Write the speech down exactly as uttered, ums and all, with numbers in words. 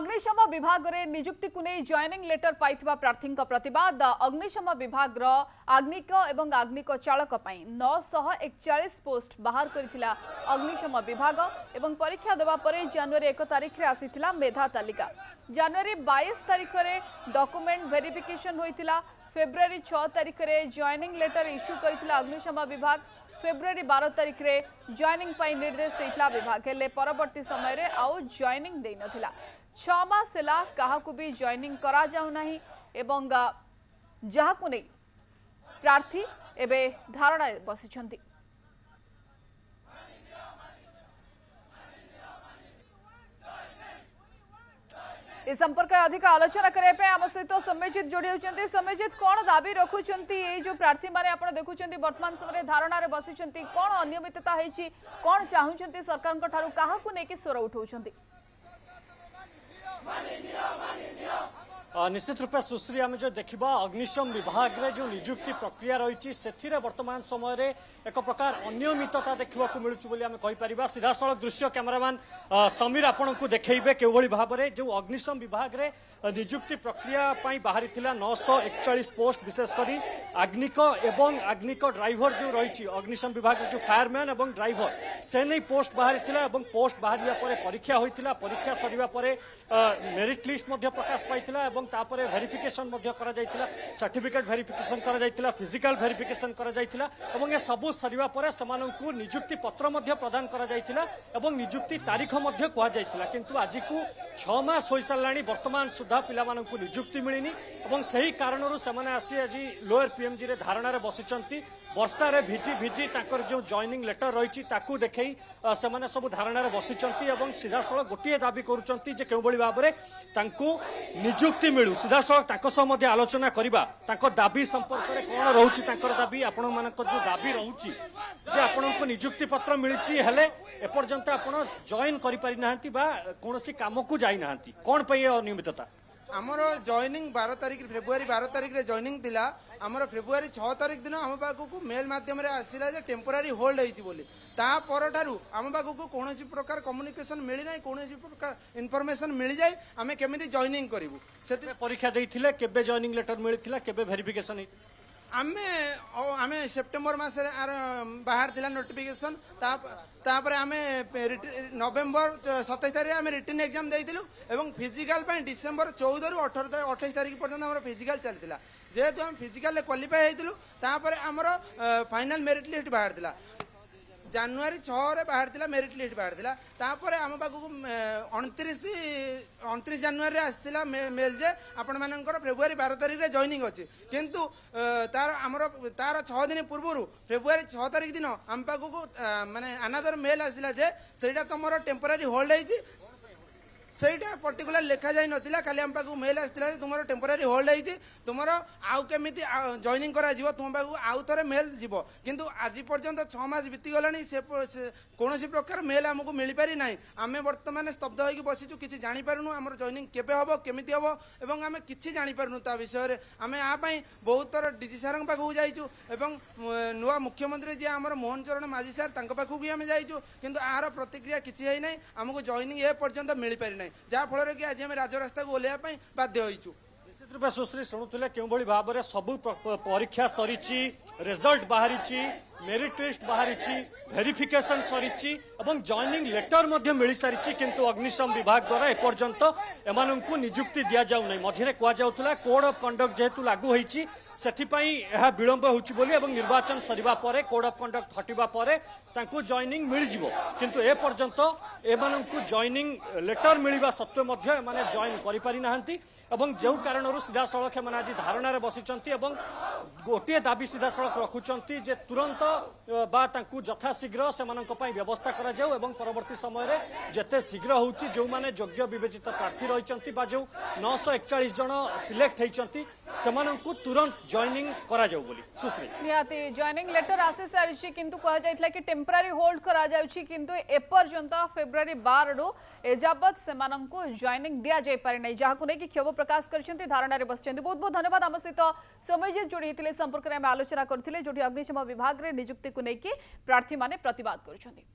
अग्निशम विभाग रे नियुक्ति को नहीं जॉइनिंग लेटर पाइथिबा प्रार्थी प्रतिवाद अग्निशम विभाग रो आग्निक एवं आग्निक चालक नौ सौ इकतालीस पोस्ट बाहर करिथिला अग्निशम विभाग एवं परीक्षा देवा परे जनवरी एक तारीख रे आसीथिला मेधा तालिका जनवरी बाईस तारीख रे डॉक्यूमेंट वेरिफिकेशन होइथिला फेब्रुआरी छह तारीख रे जॉइनिंग लेटर इश्यू करथिला अग्निशम विभाग फेब्रुआरी बारह तारीख रे जॉइनिंग पाई निर्देश देथिला विभाग हेले परवर्ती समय रे आउ जॉइनिंग देइ नथिला छह मास हेला काहा को भी जॉइनिंग करा जाउ नाही एवं जहा को नै प्रार्थी एबे धारणा बसि छथि इस संपर्क अधिक आलोचना करे पे आम सहित सौम्यजित जोड़ी होती सौम्यजित कौन दाबी रखुच जो प्रार्थी मैंने देखुं बर्तमान समय धारणा बसी कौन अनियमितता होती कौन चाहूँ सरकार क्या लेकिन स्वर उठाऊँच निश्चित रूपे सुश्री आम जो देखा अग्निशम विभाग रे जो नियुक्ति प्रक्रिया रही से वर्तमान समय रे एक प्रकार अनियमितता देखा मिलूँ सीधासल दृश्य कैमरामैन समीर आपण को देखेबे के भाव में जो अग्निशम विभाग रे नियुक्ति प्रक्रिया बाहरी नौ सौ एकचालीस पोस्ट विशेषकर आग्निक एवं आग्निक ड्राइवर जो रही अग्निशम विभाग जो फायरमैन और ड्राइवर से नहीं पोस्ट बाहरी पोस्ट बाहर परीक्षा होता परीक्षा सर मेरिट लिस्ट प्रकाश पाई तापरे वेरिफिकेशन सर्टिफिकेट वेरिफिकेशन करा फिजिकल वेरिफिकेशन करा ए सबू सरिवा परे समानंकु नियुक्ति पत्र प्रदान करा नियुक्ति तारीख कहला किंतु आज को छह मास होई सारलाणी वर्तमान सुधा पिलामानंकु नियुक्ति मिलनी से ही कारणरू समाने आसी आज लोअर पीएमजी रे धारणार बसिचंती वर्षा रे भिजी भिजी ताकर जो जॉइनिंग लेटर रही देखई से सब धारणार बसिचंती सीधासल गोटे दाबी करूचंती जे केउ बळी भाव रे तांकु नियुक्ति मिलू सीधासल आलोचना करवा दाबी संपर्क में कौन रोचे दाबी आपण मान जो दाबी रोचे जे आपको नियुक्ति पत्र मिली एपर्यंत आपड़ जॉइन करोसी कम को जाना कौन पर अनियमितता आमर जॉइनिंग बारह तारीख फेब्रुआरी बारह तारीख रे जॉइनिंग दिला आमर फेब्रुआरी छह तारीख दिन आम पाखक मेल मध्यम आसला टेम्पोरारी होल्ड होती बोली तापर आम पाखक कौन प्रकार कम्युनिकेशन मिल ना कौन प्रकार इनफॉरमेशन मिल जाए आम केमी जॉइनिंग करूँ से परीक्षा देते केबे जॉइनिंग लेटर मिलता केबे वेरिफिकेशन आमे आमे सेप्टेम्बर मस बाहर थी नोटिफिकेशन तापर आम नवेम्बर सतैश तारीख आम रिटर्न एग्जाम देलु एवं फिजिकल डिसेम्बर चौदह रु अठारह अठाईस तारीख पर्यटन आम फिजिकल चलता जेहेतु आम फिजिकल क्वालिफाई होइतिलु तापर आमर फाइनल मेरिट लिस्ट बाहर थिला जनवरी छह बाहर था मेरिट लिस्ट बाहर था तापर आम पाखक अणतीस अणतीस जनवरी आसला मेल जे आपण मानकर फेब्रुआरी बारह तारीख में जॉइनिंग अच्छे किंतु तार आमर तार छह दिन पूर्व फेब्रुआरी छह तारीख दिन आम पाखक माने अनादर मेल आसला जे सेटा तुम टेम्पोरारी होल्ड होती सेटा पर्टिकुलर लिखा जाई नथिला खाली हम पाखु मेल आसला तुम टेम्पोरारी होल्ड होती तुम आउ केमी जॉइनिंग करा जीवो तुम पाखु आउ थरे मेल जीवो किंतु आज पर्यंत छह मास बीती गलानी से कौन प्रकार मेल आमको मिल पारि ना आम बर्तमान स्तब्ध होगी बसीचु किसी जानी पारुनु आमर जॉइनिंग केबे हबो केमिति हबो एवं आम किसी जानी पारुनु ता विषय रे आम आ पई बहुत थर डीजी सारंग पाखु जाइचु एवं नुआ मुख्यमंत्री जे आमर मोहन चरण माझी सार तांको पाखु भी आम जाइचु किंतु आरो प्रतिक्रिया किसी है नै आमको जॉइनिंग ए पर्यंत मिल पारि जहाँफल कि आज आम राजस्ता को ओह्लैवाई बाध्य होइचु निश्चित रूपे सुश्री शुणुले के भाव में सबू परीक्षा सरी रिजल्ट बाहरी मेरिट लिस्ट बाहरी वेरिफिकेशन सरी जॉइनिंग लेटर मिल सारी किंतु अग्निशम विभाग द्वारा एपर्यंत एम को नियुक्ति दि जाऊ नहीं मझे कहला कोड अफ कंडक्ट जेहेतु लागू होती से विलंब होली निर्वाचन सरीबा परे कोड अफ कंडक्ट हटिबा परे तांकु जॉइनिंग मिल जिवो किंतु ए पर्यंत एम को जॉइनिंग लेटर मिलवा सत्वे एमाने जॉइन करि पारि नाहंती एवं जो कारणरू सीधासलख एमाने आज धारणार बसिचंती एवं गोटे दाबी सीधासलख रखुचंती जे तुरंत बा तांकु यथाशीघ्र सेमानंक पई व्यवस्था करा जाऊ एवं परवर्ती समय रे जेते शीघ्र होउची जो माने योग्य विवेचित प्रार्थी रहिचंती बा जो नौ सौ इकतालीस जण सिलेक्ट हेइचंती सेमानंकु तुरंत जॉइनिंग करा जाऊ बोली सुश्री निहाती जॉइनिंग लेटर आसे सारछि किंतु कहा जायतला कि टेम्पररी होल्ड करा जाउछि किंतु एपर्यंत फेब्रुआरी बारह रो एजाबत सेमानंकु जॉइनिंग दिया जाय पारे नै जाहा को नै कि क्षोभ प्रकाश करछंती धारणा रे बसछंती बहुत बहुत धन्यवाद हम सहित समयजित जोडी हितले संपर्क रे हम आलोचना करथिले जोडी अग्निशम विभाग रे नियुक्ति को नै कि प्रार्थी माने प्रतिवाद करछंती।